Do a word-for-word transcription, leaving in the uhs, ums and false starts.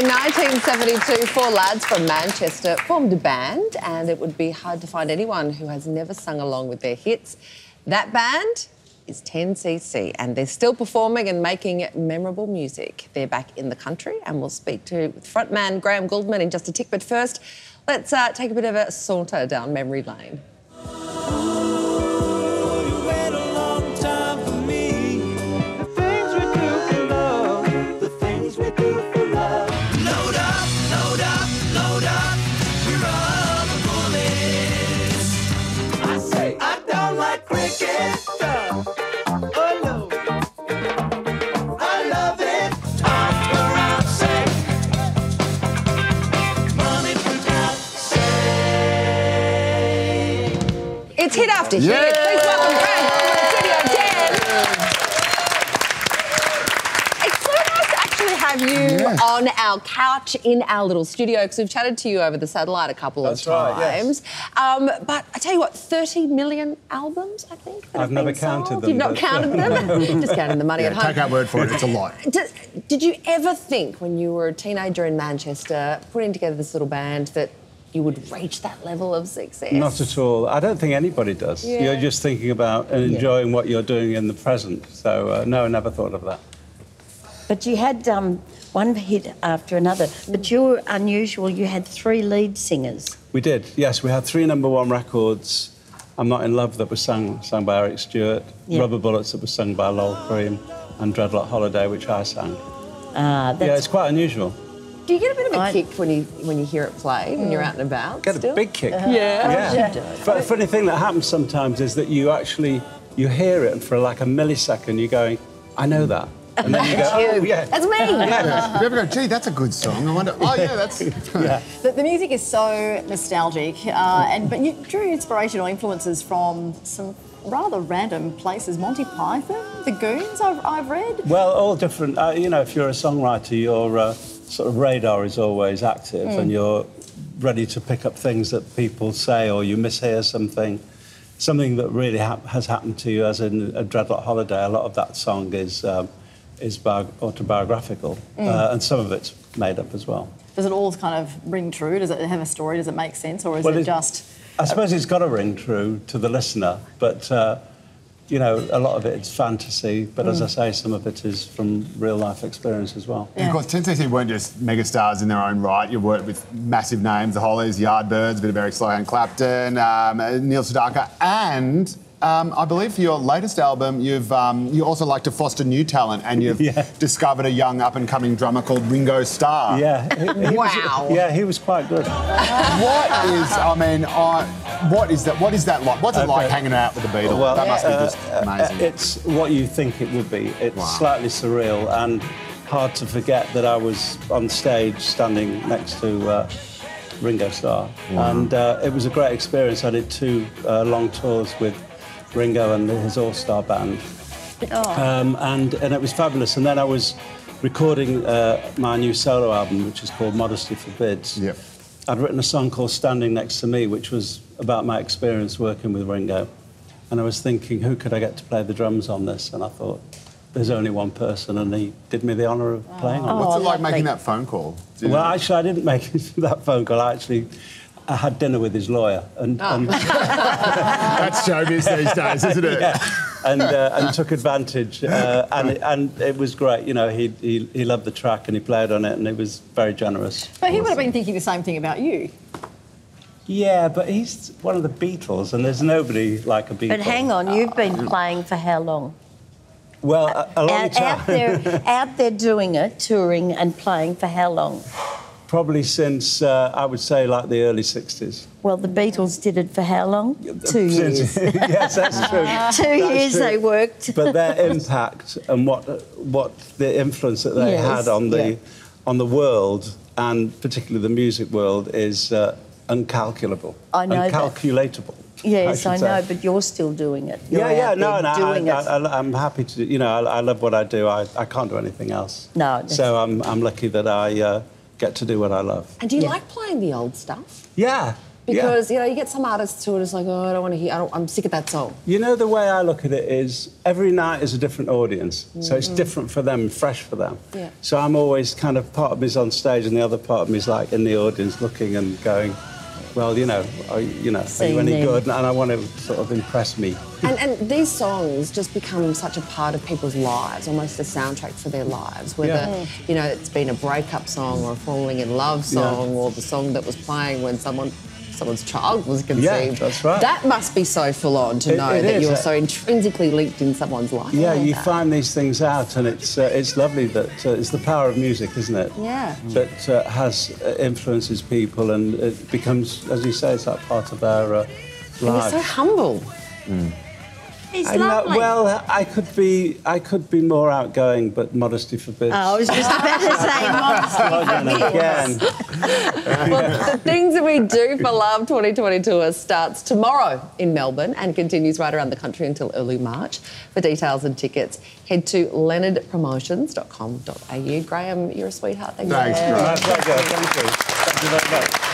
In nineteen seventy-two, four lads from Manchester formed a band, and it would be hard to find anyone who has never sung along with their hits. That band is ten C C, and they're still performing and making memorable music. They're back in the country, and we'll speak to frontman Graham Gouldman in just a tick. But first, let's uh, take a bit of a saunter down memory lane. It's hit after hit. Yeah. Please welcome Graham Gouldman to Studio ten. Yeah. It's so nice to actually have you yeah. on our couch in our little studio, because we've chatted to you over the satellite a couple That's of right, times. Yes. Um, but I tell you what, thirty million albums, I think. That I've have never been counted sold. them. You've not counted them? Just counting the money yeah, at home. Take our word for it, it's a lot. Did, did you ever think, when you were a teenager in Manchester, putting together this little band, that you would reach that level of success? Not at all. I don't think anybody does. Yeah. You're just thinking about and enjoying yeah. what you're doing in the present. So, uh, no, I never thought of that. But you had um, one hit after another. But you were unusual. You had three lead singers. We did, yes. We had three number one records. I'm Not In Love, that was sung, sung by Eric Stewart. Yeah. Rubber Bullets, that was sung by Lol Creme. And Dreadlock Holiday, which I sang. Ah, that's... Yeah, it's quite unusual. Do you get a bit of a I... kick when you when you hear it play, when you're out and about? Get still? a big kick. Uh, yeah. yeah. yeah. But a funny thing that happens sometimes is that you actually, you hear it and for like a millisecond you're going, I know that. And then you go, oh, yeah. That's me. Yeah. You ever go, gee, that's a good song. I wonder, oh, yeah, that's... yeah. The, the music is so nostalgic, uh, and but you drew inspiration or influences from some rather random places. Monty Python, The Goons, I've, I've read. Well, all different. Uh, you know, if you're a songwriter, you're... Uh, sort of radar is always active mm. and you're ready to pick up things that people say, or you mishear something, something that really ha has happened to you, as in a Dreadlock Holiday. A lot of that song is, um, is autobiographical mm. uh, and some of it's made up as well. Does it all kind of ring true? Does it have a story? Does it make sense? Or is well, it just... I suppose it's got to ring true to the listener, but, uh, you know, a lot of it is fantasy, but mm. as I say, some of it is from real-life experience as well. Yeah. Of course, ten C C weren't just megastars in their own right. You worked with massive names, The Hollies, Yardbirds, a bit of Eric Sloan, Clapton, um, Neil Sedaka, and um, I believe for your latest album, you've um, you also like to foster new talent, and you've yeah. discovered a young up-and-coming drummer called Ringo Starr. Yeah. He, he wow. Was, yeah, he was quite good. What is, I mean, I... What is that? What is that like? What's it okay. like hanging out with the Beatles? Well, that yeah, must be just amazing. Uh, it's what you think it would be. It's wow. slightly surreal and hard to forget that I was on stage standing next to uh, Ringo Starr, wow. and uh, it was a great experience. I did two uh, long tours with Ringo and his all-star band, oh. um, and and it was fabulous. And then I was recording uh, my new solo album, which is called Modesty Forbids. Yep. I'd written a song called Standing Next To Me, which was about my experience working with Ringo. And I was thinking, who could I get to play the drums on this? And I thought, there's only one person, and he did me the honour of playing oh. on it. What's oh, it like lovely. making that phone call? Well, actually, I didn't make that phone call. I actually I had dinner with his lawyer. and, oh. and That's showbiz these days, isn't it? Yeah. And, uh, and took advantage. Uh, and, and it was great, you know, he, he, he loved the track and he played on it, and it was very generous. But he awesome. would have been thinking the same thing about you. Yeah, but he's one of the Beatles, and there's nobody like a Beatle. But hang on, you've been playing for how long? Well, a, a long out, time. Out there, out there doing it, touring and playing for how long? Probably since, uh, I would say, like the early sixties. Well, the Beatles did it for how long? Two years. Yes, that's true. Two that's years true. They worked. But their impact and what what the influence that they yes. had on the yeah. on the world, and particularly the music world, is uh, uncalculable. I know Uncalculatable. That. Yes, I, I know, but you're still doing it. You're yeah, yeah, no, no, doing I, it. I, I, I'm happy to, you know, I, I love what I do. I, I can't do anything else. No. So I'm, I'm lucky that I... Uh, get to do what I love. And do you yeah. like playing the old stuff? Yeah. Because, yeah. you know, you get some artists who are just like, oh, I don't want to hear, I don't, I'm sick of that song. You know, the way I look at it is every night is a different audience. Mm-hmm. So it's different for them, fresh for them. Yeah. So I'm always kind of, part of me is on stage and the other part of me is like in the audience looking and going, well, you know, are, you know, are you any good? And I want to sort of impress me. And, and these songs just become such a part of people's lives, almost a soundtrack for their lives, whether, yeah. you know, it's been a breakup song or a falling in love song yeah. or the song that was playing when someone... someone's child was conceived. Yeah, that's right. That must be so full-on to it, know it that is. You're so intrinsically linked in someone's life. Yeah, like you that. Find these things out, and it's uh, it's lovely that uh, it's the power of music, isn't it? Yeah. That uh, has uh, influences people, and it becomes, as you say, it's like part of our uh, life. And you're so humble. Mm. He's I'm lovely. Not, well, I could be, I could be more outgoing, but modesty forbids. Oh, I was just about to say modesty forbids. Well, the things that we do for Love twenty twenty-two starts tomorrow in Melbourne and continues right around the country until early March. For details and tickets, head to leonard promotions dot com dot a u. Graham, you're a sweetheart. Thank Thanks, you. Thanks, Graham. Thank you very much.